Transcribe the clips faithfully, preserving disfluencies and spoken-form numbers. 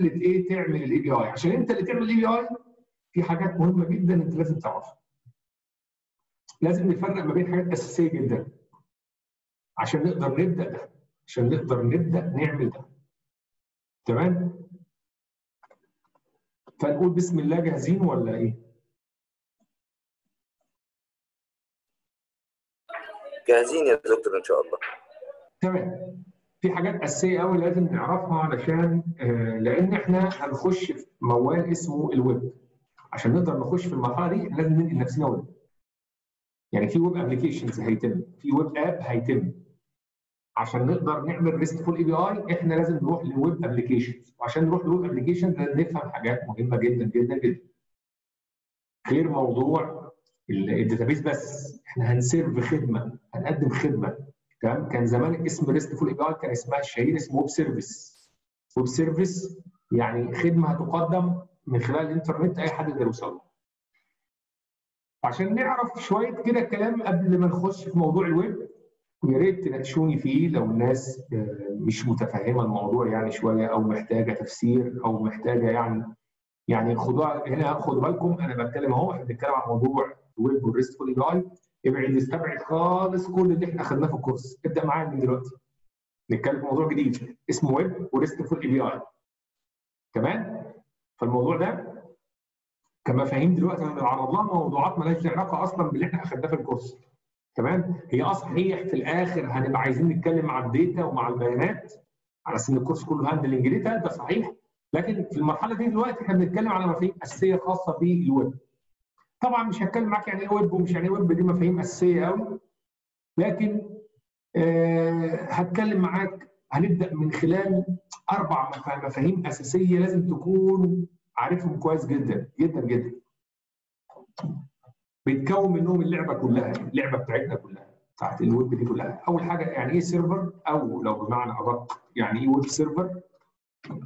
اللي ايه تعمل الاي بي اي، عشان انت اللي تعمل الاي بي اي في حاجات مهمه جدا انت لازم تعرفها. لازم نفرق ما بين حاجات اساسيه جدا عشان نقدر نبدا ده، عشان نقدر نبدا نعمل ده. تمام؟ فنقول بسم الله جاهزين ولا ايه؟ جاهزين يا دكتور ان شاء الله. تمام. في حاجات اساسيه قوي لازم نعرفها علشان آه لان احنا هنخش في موال اسمه الويب. عشان نقدر نخش في المرحله دي لازم ننقل نفسنا ويب. يعني في ويب ابلكيشنز هيتم، في ويب اب هيتم. عشان نقدر نعمل ريستفول اي بي اي احنا لازم نروح للويب ابلكيشنز، وعشان نروح للويب ابلكيشنز لازم نفهم حاجات مهمه جدا جدا جدا. غير موضوع الداتابيس بس، احنا هنسيرف خدمه، هنقدم خدمه. تمام؟ كان زمان اسم ريستفول اي بي اي كان اسمها الشهير اسمه ويب سيرفيس. ويب سيرفيس يعني خدمه هتقدم من خلال الانترنت اي حد يقدر يوصل لها. عشان نعرف شويه كده كلام قبل ما نخش في موضوع الويب، ويا ريت تناقشوني فيه لو الناس مش متفهمه الموضوع يعني شويه، او محتاجه تفسير، او محتاجه يعني يعني خدوها هنا. خدوا بالكم انا بتكلم اهو، احنا بنتكلم عن موضوع الويب والريستفول اي بي اي. ابعد استبعد خالص كل اللي احنا اخذناه في الكورس، ابدا معايا من دلوقتي. نتكلم في موضوع جديد اسمه ويب وريستفول اي بي اي. تمام؟ فالموضوع ده كما فاهم دلوقتي هنعرض لها موضوعات مالهاش علاقه اصلا باللي احنا اخذناه في الكورس. تمام؟ هي اه صحيح في الاخر هنبقى عايزين نتكلم عن الداتا ومع البيانات على سن الكورس كله هاندلنج داتا، ده صحيح، لكن في المرحله دي دلوقتي احنا بنتكلم على مفاهيم اساسيه خاصه بالويب. طبعا مش هتكلم معاك يعني ايه ويب ومش يعني ايه ويب، دي مفاهيم اساسيه قوي، لكن آه هتكلم معاك، هنبدا من خلال اربع مفاهيم اساسيه لازم تكون عارفهم كويس جدا جدا جدا. بيتكون منهم اللعبه كلها، اللعبه بتاعتنا كلها بتاعت الويب دي كلها. اول حاجه يعني ايه سيرفر، او لو بمعنى ادق يعني ايه ويب سيرفر.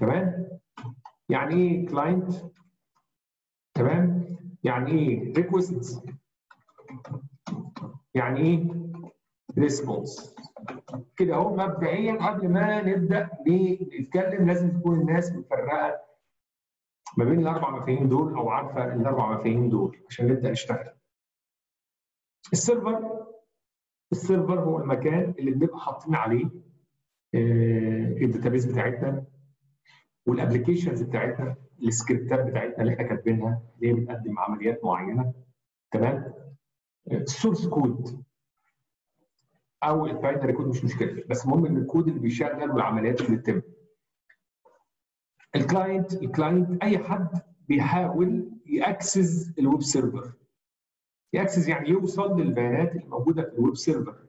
تمام؟ يعني ايه كلاينت. تمام؟ يعني ايه ريكوست، يعني ايه ريسبونس. كده اهو مبدئيا قبل ما نبدا نتكلم لازم تكون الناس مفرقه ما بين الاربع مفاهيم دول، او عارفه الاربع مفاهيم دول عشان نبدا نشتغل. السيرفر، السيرفر هو المكان اللي بنبقى حاطين عليه الداتابيس بتاعتنا والابلكيشنز بتاعتنا، السكريبتات بتاعتنا اللي احنا كاتبينها اللي هي بتقدم عمليات معينه. تمام؟ السورس كود او الباينري كود مش مشكله، بس المهم ان الكود اللي بيشغل والعمليات اللي بتتم. الكلاينت، الكلاينت اي حد بيحاول ياكسس الويب سيرفر. ياكسس يعني يوصل للبيانات اللي موجوده في الويب سيرفر.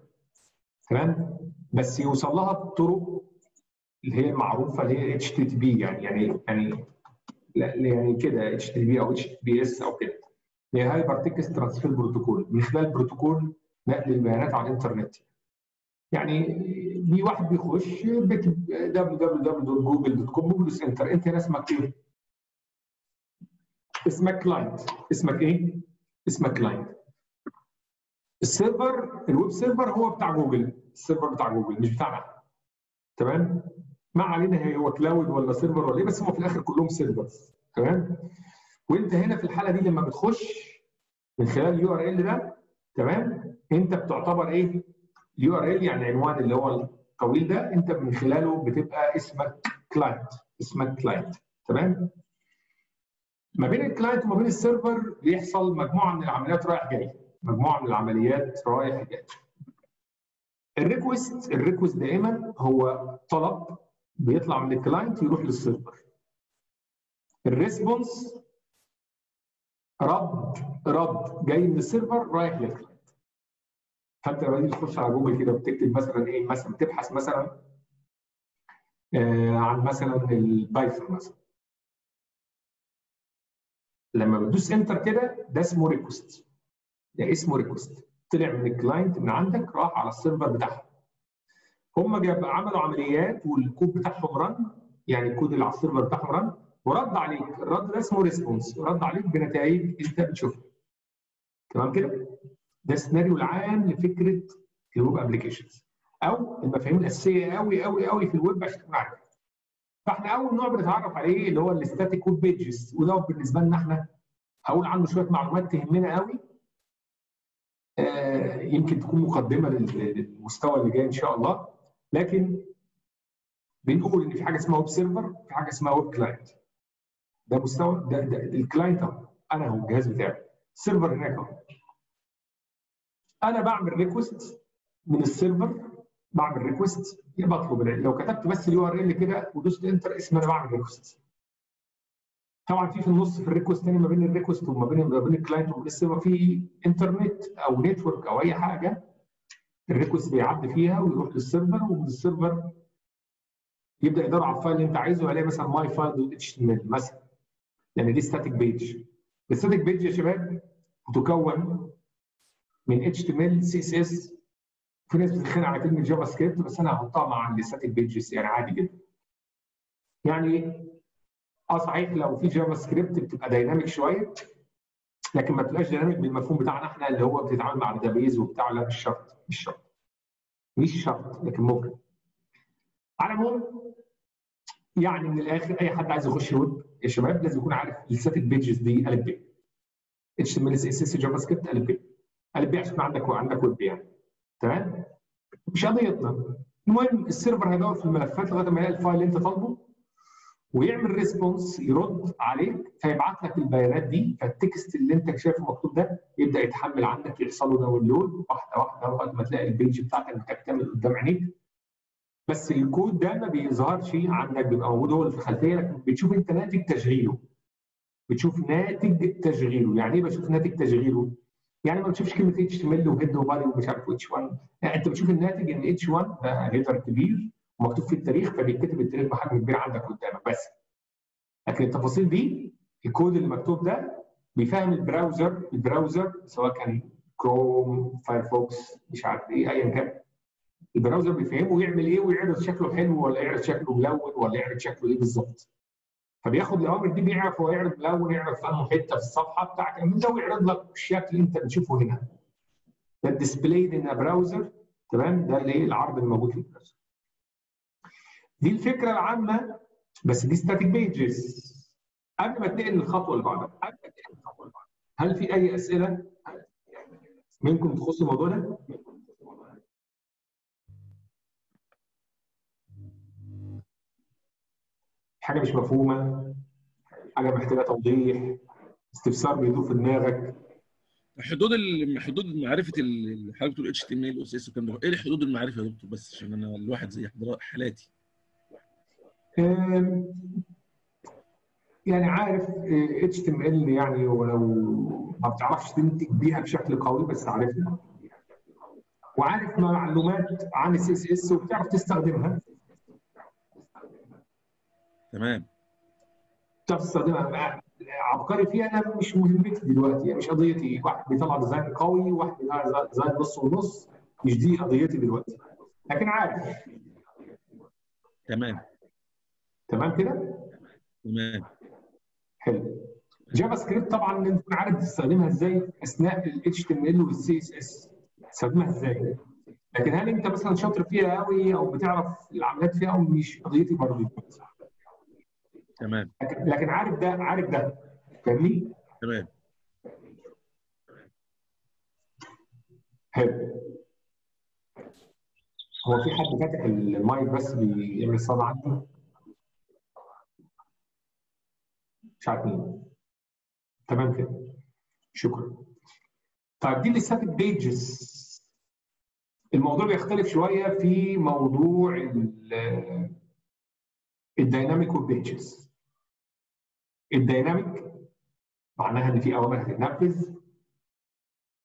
تمام؟ بس يوصل لها بطرق اللي هي المعروفه اللي هي اتش تي تي بي، يعني يعني يعني لا يعني كده اتش تي تي بي او اتش تي تي بي اس او كده. هي هايبر تكست ترانسفير بروتوكول، من خلال بروتوكول نقل البيانات على الانترنت. يعني في واحد بيخش بيكتب دبليو دبليو دبليو دوت جوجل دوت كوم بيدوس انتر، انت هنا اسمك ايه؟ اسمك كلاينت. اسمك ايه؟ اسمك كلاينت. السيرفر، الويب سيرفر هو بتاع جوجل، السيرفر بتاع جوجل مش بتاعنا. تمام؟ ما علينا هو كلاود ولا سيرفر ولا ايه، بس هم في الاخر كلهم سيرفرز. تمام؟ وانت هنا في الحاله دي لما بتخش من خلال اليو ار ال ده، تمام؟ انت بتعتبر ايه؟ اليو ار ال يعني عنوان اللي هو الطويل ده، انت من خلاله بتبقى اسمك كلاينت، اسمك كلاينت. تمام؟ ما بين الكلاينت وما بين السيرفر بيحصل مجموعه من العمليات رايح جاي، مجموعه من العمليات رايح جاي. الريكوست، الريكوست دائما هو طلب بيطلع من الكلاينت يروح للسيرفر. الريسبونس رد، رد جاي من السيرفر رايح للكلاينت. فانت لما تيجي تخش على جوجل كده وتكتب مثلا ايه، مثلا تبحث مثلا آه عن مثلا البايثون مثلا، لما بتدوس انتر كده ده اسمه ريكوست، ده اسمه ريكوست طلع من الكلاينت من عندك راح على السيرفر بتاعهم. هم عملوا عمليات والكود بتاعهم رن، يعني الكود اللي على السيرفر بتاعهم رن ورد عليك، الرد ده اسمه ريسبونس، رد عليك بنتائج انت بتشوفها. تمام كده؟ ده السيناريو العام لفكره الويب ابلكيشنز، او المفاهيم الاساسيه قوي قوي قوي في الويب عشان تكون عارفها. فاحنا اول نوع بنتعرف عليه اللي هو الستاتيك ويب بيجز، وده بالنسبه لنا احنا هقول عنه شويه معلومات تهمنا قوي، آه يمكن تكون مقدمه للمستوى اللي جاي ان شاء الله. لكن بنقول ان في حاجه اسمها ويب سيرفر، في حاجه اسمها ويب كلاينت. ده مستوى، ده الكلاينت اهو، انا هو الجهاز بتاعي، السيرفر هناك اهو. انا بعمل ريكوست من السيرفر، بعمل ريكوست بطلب، لو كتبت بس اليو ار ال كده ودوست انتر اسم انا بعمل ريكوست. طبعا في في النص في الريكوست تاني ما بين الريكوست وما بين ما بين الكلاينت وما بين السيرفر في انترنت او نتورك او اي حاجه الريكوست بيعدي فيها ويروح للسيرفر، ومن السيرفر يبدا يدور على الفايل اللي انت عايزه، ويلاقي مثلا ماي فايل دوت اتش تي ام ال مثلا، يعني دي ستاتيك بيج. الستاتيك بيج يا شباب بتكون من اتش تي ام ال، سي اس اس، في ناس بتتخانق على كلمه جافا سكريبت بس انا هحطها مع الستاتيك بيجز يعني عادي جدا. يعني اه صحيح لو في جافا سكريبت بتبقى دايناميك شويه، لكن ما تبقاش دايناميك بالمفهوم بتاعنا احنا اللي هو بتتعامل مع داتابيز وبتاع، لا مش شرط، مش شرط مش شرط لكن ممكن. على العموم يعني من الاخر اي حد عايز يخش ويب يا شباب لازم يكون عارف الستاتيك بيجز دي الف ب، اتش تي ام ال اس اس اس جافا سكريبت الف ب الف ب عشان عندك عندك ويب يعني. تمام؟ مش قضيتنا. المهم السيرفر هيدور في الملفات لغايه ما يلاقي الفايل اللي انت طالبه ويعمل ريسبونس يرد عليك، فيبعت لك البيانات دي، فالتكست اللي انت شايفه مكتوب ده يبدا يتحمل عندك، يحصل له داونلود واحده واحده لغايه ما تلاقي البيج بتاعتك بتكتمل قدام عينيك. بس الكود ده ما بيظهرش عندك، بيبقى موجود هو اللي في الخلفيه، لكن بتشوف انت ناتج تشغيله. بتشوف ناتج تشغيله، يعني ايه بشوف ناتج تشغيله؟ يعني ما بتشوفش كلمه اتش تي ام ال وهيد وبادي ومش عارف اتش واحد، لا انت بتشوف الناتج ان اتش واحد ده هيدر كبير ومكتوب فيه التاريخ، فبيتكتب التاريخ بحجم كبير عندك قدامك بس. لكن التفاصيل دي الكود اللي مكتوب ده بيفهم البراوزر، البراوزر سواء كان كروم، فايرفوكس، مش عارف ايه ايا كان. البراوزر بيفهمه يعمل ايه ويعرض شكله حلو ولا يعرض شكله ملون ولا يعرض شكله ايه بالظبط. فبياخد الاوامر دي، بيعرف هو يعرض الاول، يعرف في انهي حته في الصفحه بتاعتك من ده، ويعرض لك الشكل اللي انت بتشوفه هنا. ده الديسبلاي ان براوزر، تمام؟ ده اللي العرض الموجود في البراوزر. دي الفكره العامه، بس دي ستاتيك بيجز. قبل ما اتنقل للخطوه اللي بعدها، قبل ما اتنقل للخطوه اللي بعدها، هل في اي اسئله منكم تخص الموضوع ده؟ حاجه مش مفهومه، حاجه محتاجه توضيح، استفسار بيدور في دماغك. حدود ال... حدود معرفه ال... حضرتك بتقول اتش تي ام ال واس اس والكلام ده، ايه الحدود المعرفه يا دكتور بس عشان انا الواحد زي حالاتي أم... يعني عارف اتش تي ام ال يعني ولو ما بتعرفش تنتج بيها بشكل قوي بس عارفها، وعارف معلومات عن السي اس اس وبتعرف تستخدمها. تمام. بتعرف تستخدمها عبقري فيها، انا مش مهمتي دلوقتي، يعني مش قضيتي واحد بيطلع ديزاين قوي وواحد بيطلع ديزاين نص ونص، مش دي قضيتي دلوقتي، لكن عارف. تمام. تمام كده؟ تمام. حلو. جافا سكريبت طبعا انت عارف تستخدمها ازاي اثناء ال اتش تي ام ال وال سي اس اس، تستخدمها ازاي؟ لكن هل انت مثلا شاطر فيها قوي او بتعرف العمليات فيها، او مش قضيتي برضه. تمام. لكن عارف ده، عارف ده، فاهمني؟ تمام. حلو. هو في حد فاتح المايك بس بيعمل صدى عندي؟ مش عارف مين. تمام كده. شكرا. طيب دي الستاتيك بيجز. الموضوع بيختلف شويه في موضوع ال الديناميك والبيجز. الديناميك معناها ان في اوامر هتتنفذ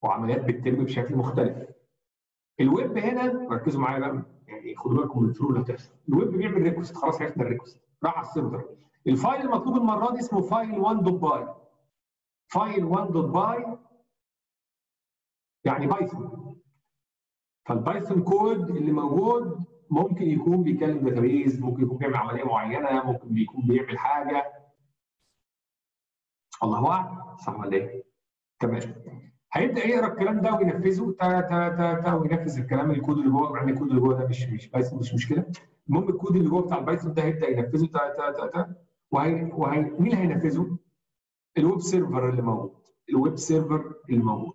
وعمليات بتتم بشكل مختلف. الويب هنا ركزوا معايا بقى، يعني خدوا بالكم من الفروق اللي هتحصل. الويب بيعمل ريكوست، خلاص عرفنا الريكوست، راح على السيرفر. الفايل المطلوب المره دي اسمه فايل واحد دوت باي. فايل واحد دوت باي يعني بايثون. فالبايثون كود اللي موجود ممكن يكون بيكلم داتابيز، ممكن يكون بيعمل عمليه معينه، ممكن بيكون بيعمل حاجه الله اعلم، صح ولا ايه؟ تمام. هيبدا يقرا الكلام ده وينفذه تا تا تا تا وينفذ الكلام الكود اللي جوه، مع ان الكود اللي جوه ده مش مش بايثون، مش مشكله. المهم الكود اللي جوه بتاع البايثون ده هيبدا ينفذه تا تا تا تا وهي وهي مين هينفذه؟ الويب سيرفر اللي موجود، الويب سيرفر اللي موجود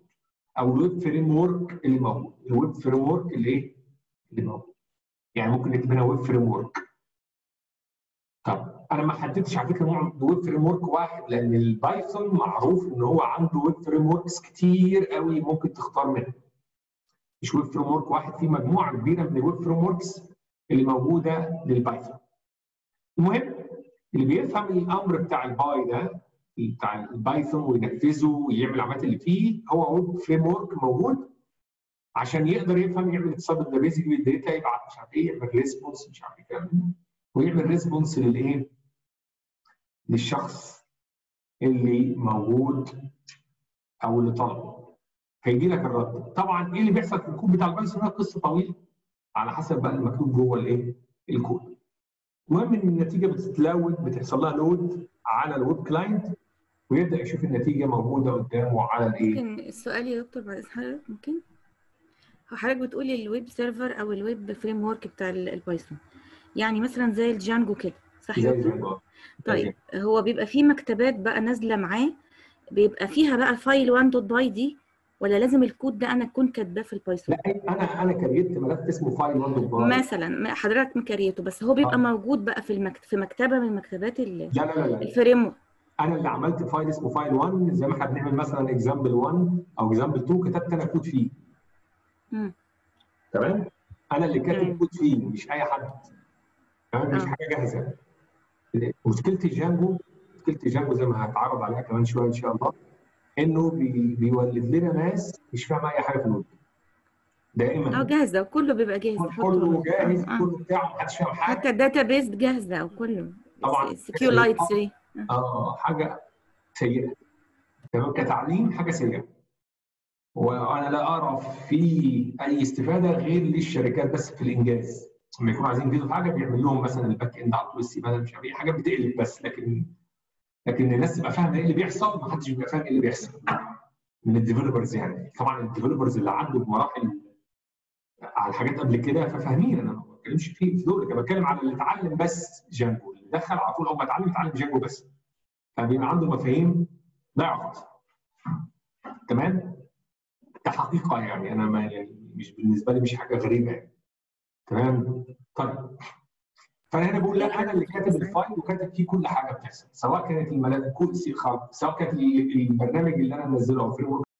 او الويب فريم ورك اللي موجود، الويب فريم ورك اللي ايه؟ اللي موجود. يعني ممكن نكتب هنا ويب فريم ورك. طب انا ما حددتش على فكره نوع ويب فريم ورك واحد، لان البايثون معروف ان هو عنده ويب فريم وركس كتير قوي ممكن تختار منها. مش ويب فريم ورك واحد، في مجموعه كبيره من الويب فريم وركس اللي موجوده للبايثون. المهم اللي بيفهم الامر بتاع الباي ده بتاع البايثون وينفذه ويعمل العمليات اللي فيه، هو ويب فريم ورك موجود عشان يقدر يفهم، يعمل اتصال بالداتابيز، يجيب الداتا، يبعت مش عارف ايه، يعمل ريسبونس مش عارف ايه، ويعمل ريسبونس للايه؟ للشخص اللي موجود او اللي طلبه. هيجي لك الرد. طبعا ايه اللي بيحصل في الكود بتاع البايثون؟ قصه طويله على حسب بقى المكتوب جوه الايه؟ الكود. المهم ان النتيجه بتتلود، بتحصل لها لود على الويب كلاينت ويبدا يشوف النتيجه موجوده قدامه على الايه؟ ممكن السؤال يا دكتور بعد حضرتك، ممكن؟ هو حضرتك بتقولي الويب سيرفر او الويب فريم ورك بتاع البايثون، يعني مثلا زي الجانجو كده صح يا دكتور؟ طيب هو بيبقى فيه مكتبات بقى نازله معاه، بيبقى فيها بقى فايل وان دوت باي دي، ولا لازم الكود ده انا اكون كاتباه في البايثون؟ لا انا انا كريت ملف اسمه فايل وان دوت باي مثلا، حضرتك مكريته، بس هو بيبقى آه. موجود بقى في المكتبه، في مكتبه من مكتبات الفريم ورك. انا اللي عملت فايل اسمه فايل واحد، زي ما احنا بنعمل مثلا اكزامبل واحد او اكزامبل اتنين، كتبت انا كود فيه. امم تمام؟ انا اللي كاتب كود فيه، مش اي حد. تمام؟ مش حاجه جاهزه. مشكله الجانجو، مشكله الجانجو زي ما هتعرض عليها كمان شويه ان شاء الله، انه بي... بيولد لنا ناس مش فاهمه اي حاجه في الويب. دائما اه جاهزه، وكله بيبقى جاهز، كله جاهز، كله بتاعه، محدش فاهم حاجه. حتى الداتا بيز جاهزه وكله. طبعا سكيو لايت تلاتة. اه حاجه سيئه. تمام؟ كتعليم حاجه سيئه. وانا لا ارى في اي استفاده غير للشركات بس في الانجاز. لما يكونوا عايزين ينجزوا في حاجه بيعمل لهم مثلا الباك اند على طول السيمانه مش عارف ايه، حاجه بتقلب بس، لكن لكن الناس تبقى فاهمه ايه اللي بيحصل، ما حدش بيبقى فاهم ايه اللي بيحصل. من الديفلوبرز يعني، طبعا الديفلوبرز اللي عدوا بمراحل على حاجات قبل كده ففاهمين، انا ما بتكلمش في في دول، انا بتكلم على اللي اتعلم بس جانجو، دخل على طول اول ما اتعلم اتعلم جانجو بس. فبيبقى عنده مفاهيم ضعفت. تمام؟ كحقيقه يعني انا ما يعني مش بالنسبه لي مش حاجه غريبه يعني. تمام؟ طيب. فانا هنا بقول لا انا اللي كاتب الفايل وكاتب فيه كل حاجه بتحصل، سواء كانت الملف، سواء كانت البرنامج اللي انا منزله او الفريم ورك